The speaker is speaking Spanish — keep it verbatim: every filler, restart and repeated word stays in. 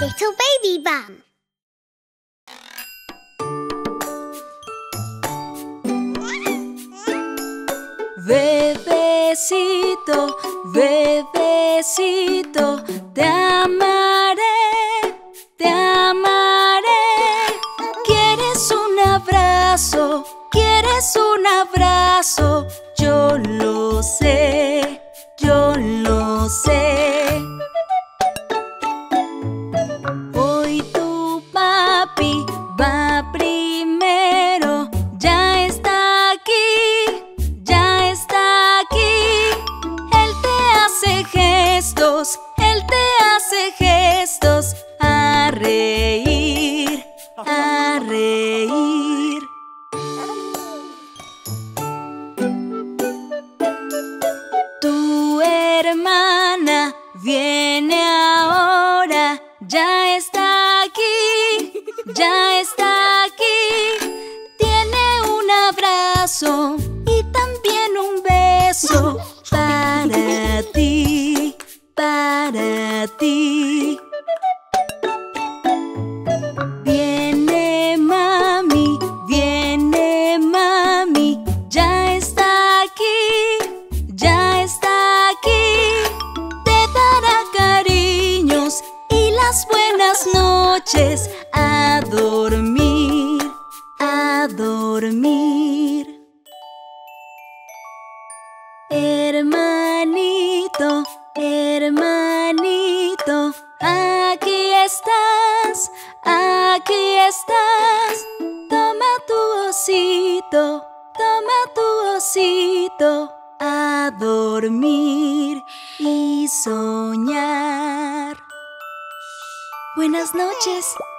Little Baby Bum. Bebecito, bebecito, te amaré, te amaré. ¿Quieres un abrazo? ¿Quieres un abrazo? Yo lo sé, yo lo sé. Hoy tu papi va primero, ya está aquí, ya está aquí. Él te hace gestos, él te hace gestos, a reír, a reír. Tu hermana viene ahora, ya está aquí, ya está aquí. Tiene un abrazo y también un beso para ti, para ti. Viene mami, viene mami, ya está aquí, ya está aquí. Te dará cariños y las buenas noches, a dormir, a dormir. Hermanito, hermanito, aquí estás, aquí estás. Toma tu osito, toma tu osito, a dormir y soñar. Buenas noches.